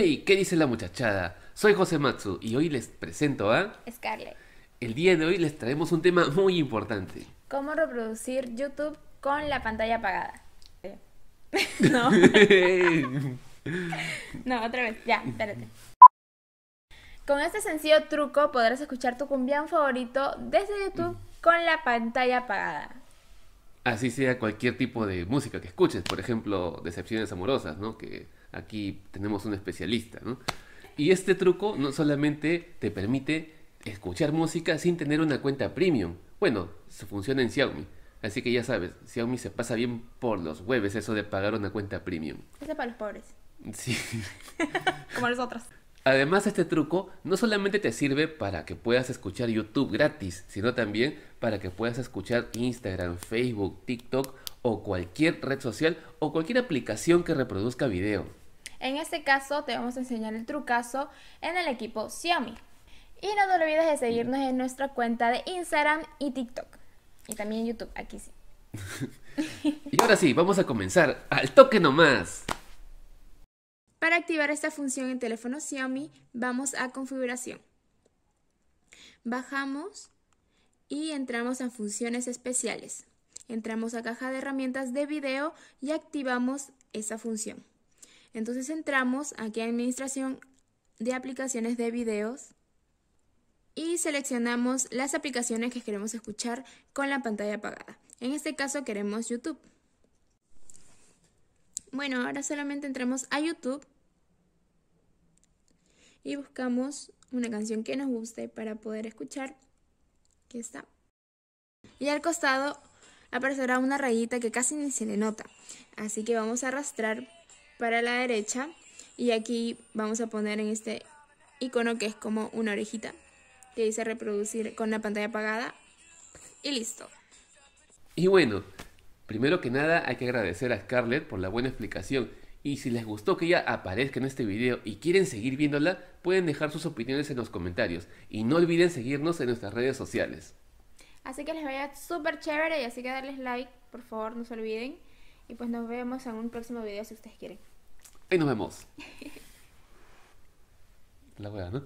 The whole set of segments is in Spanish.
Hey, ¿qué dice la muchachada? Soy José Matzu y hoy les presento a... Scarlett. El día de hoy les traemos un tema muy importante. ¿Cómo reproducir YouTube con la pantalla apagada? No. No, otra vez. Ya, espérate. Con este sencillo truco podrás escuchar tu cumbián favorito desde YouTube con la pantalla apagada. Así sea cualquier tipo de música que escuches, por ejemplo, Decepciones Amorosas, ¿no? Que aquí tenemos un especialista, ¿no? Y este truco no solamente te permite escuchar música sin tener una cuenta premium. Bueno, eso funciona en Xiaomi. Así que ya sabes, Xiaomi se pasa bien por los huevos eso de pagar una cuenta premium. Eso es para los pobres. Sí. Como los otros. Además, este truco no solamente te sirve para que puedas escuchar YouTube gratis, sino también para que puedas escuchar Instagram, Facebook, TikTok o cualquier red social o cualquier aplicación que reproduzca video. En este caso, te vamos a enseñar el trucazo en el equipo Xiaomi. Y no te olvides de seguirnos en nuestra cuenta de Instagram y TikTok. Y también YouTube, aquí sí. Y ahora sí, vamos a comenzar. ¡Al toque nomás! Para activar esta función en teléfono Xiaomi, vamos a configuración. Bajamos y entramos en funciones especiales. Entramos a caja de herramientas de video y activamos esa función. Entonces entramos aquí a administración de aplicaciones de videos y seleccionamos las aplicaciones que queremos escuchar con la pantalla apagada. En este caso queremos YouTube. Bueno, ahora solamente entramos a YouTube y buscamos una canción que nos guste para poder escuchar. Aquí está. Y al costado aparecerá una rayita que casi ni se le nota. Así que vamos a arrastrar para la derecha y aquí vamos a poner en este icono que es como una orejita que dice reproducir con la pantalla apagada y listo. Y bueno... Primero que nada hay que agradecer a Scarlett por la buena explicación y si les gustó que ella aparezca en este video y quieren seguir viéndola, pueden dejar sus opiniones en los comentarios y no olviden seguirnos en nuestras redes sociales. Así que les vaya súper chévere y así que darles like, por favor, no se olviden y pues nos vemos en un próximo video si ustedes quieren. Ahí nos vemos. La hueá, ¿no?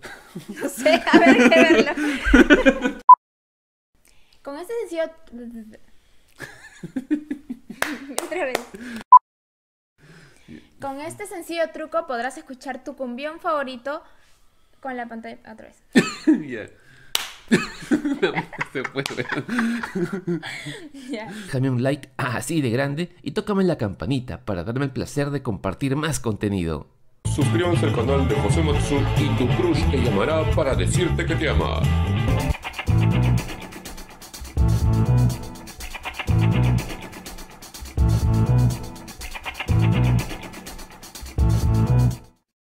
No sé, a ver, hay que verlo. Con este sencillo... Otra vez. Con este sencillo truco podrás escuchar tu cumbión favorito con la pantalla. Otra vez. Ya. Se fue. Ya. Dame un like así de grande y tócame la campanita para darme el placer de compartir más contenido. Suscríbanse al canal de José Matsu y tu crush te llamará para decirte que te ama.